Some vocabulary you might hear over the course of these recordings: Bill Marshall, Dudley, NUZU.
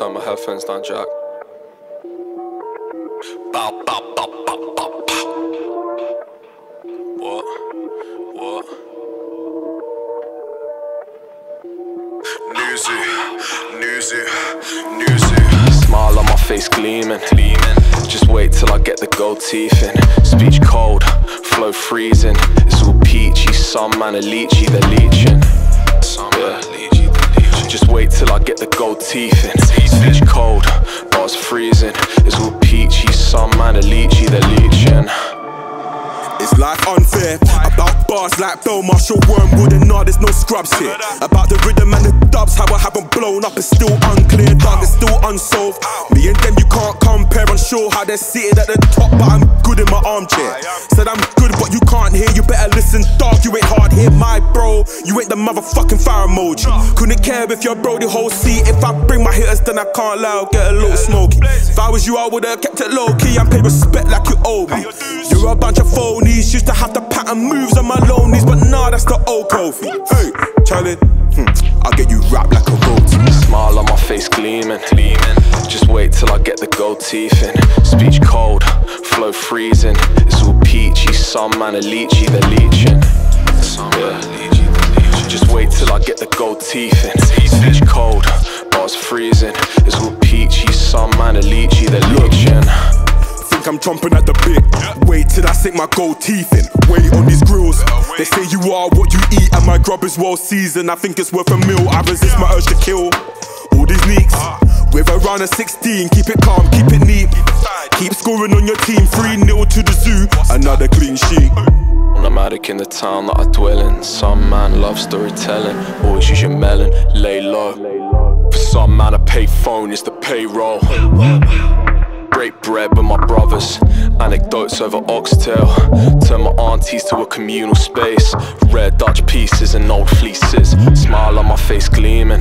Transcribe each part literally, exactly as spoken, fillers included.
time I have fenced on Jack. Bow, bow, bow, bow, bow, bow. What? What? Nuzu, Nuzu, Nuzu. Smile on my face gleaming. Just wait till I get the gold teeth in. Speech cold, flow freezing. It's all peachy, some man are leechy, they're leeching. Yeah. Just wait till I get the gold teeth in. Speech cold, bars freezing. It's all peachy, some man are leechy, they're leeching. Is life unfair? About bars like Bill Marshall, Wormwood and nah, there's no scrubs here. About the rhythm and the dubs, how I haven't blown up, it's still unclear, dog, it's still unsolved. Me and them you can't compare, unsure how they're seated at the top, but I'm good in my armchair. Said I'm good but you can't hear, you better listen, dog, you ain't hard here, my bro. You ain't the motherfucking fire emoji. Couldn't care if you're bro the whole seat. If I bring my hitters then I can't lie, I'll get a little smoky. If I was you I would've kept it low key, I pay respect like you owe me. You're a bunch of phonies, used to have to pattern moves on my lonies, but nah, that's the old Kofi. Hey, Charlie, hmm, I'll get you wrapped like a roti. Smile on my face gleaming. Just wait till I get the gold teeth in. Speech cold, flow freezing. It's all peachy, some man are leechy, they're leeching. Yeah. Just wait till I get the gold teeth in. Speech cold, bars freezing. It's all peachy, some man are leechy, they're leeching. I'm jumping at the bit. Wait till I sink my gold teeth in. Wait on these grills. They say you are what you eat, and my grub is well seasoned. I think it's worth a meal. I resist my urge to kill all these leaks. With a round of sixteen, keep it calm, keep it neat. Keep scoring on your team. three nil to the zoo. Another clean sheet. Nomadic in the town that I dwell in. Some man loves storytelling. Always use your melon, lay low. For some man a payphone is the payroll. Break bread with my brothers, anecdotes over oxtail. Turn my aunties to a communal space. Rare Dutch pieces and old fleeces. Smile on my face gleaming.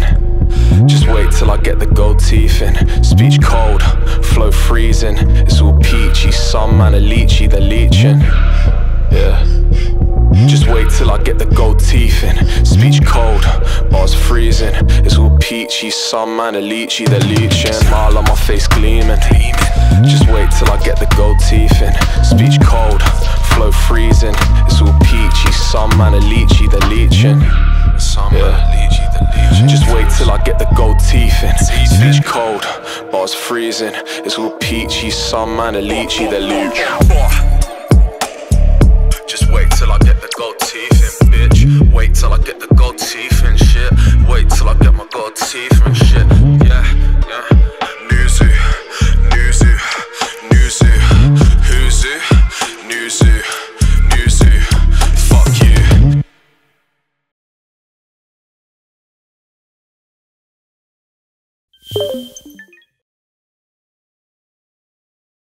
Just wait till I get the gold teeth in. Speech cold, flow freezing. It's all peachy, some man are leechy, they're leeching. Yeah. Just wait till I get the gold teeth in. Speech cold, bars freezing. It's all peachy, some man are leechy, they're leeching. Smile on my face gleaming. Just wait till I get the gold teeth in. Speech cold, flow freezing. It's all peachy, some man are leechy, they're leeching. Yeah. Just wait till I get the gold teeth in. Speech cold, bars freezing. It's all peachy, some man are leechy, they're leeching. Just wait till I get the gold teeth in, bitch. Wait till I get the gold teeth in, shit. Wait till I get my gold teeth in, shit. Yeah, yeah. Nuzu, Nuzu, Nuzu, Nuzu, Nuzu, Nuzu. Fuck you. Thank you.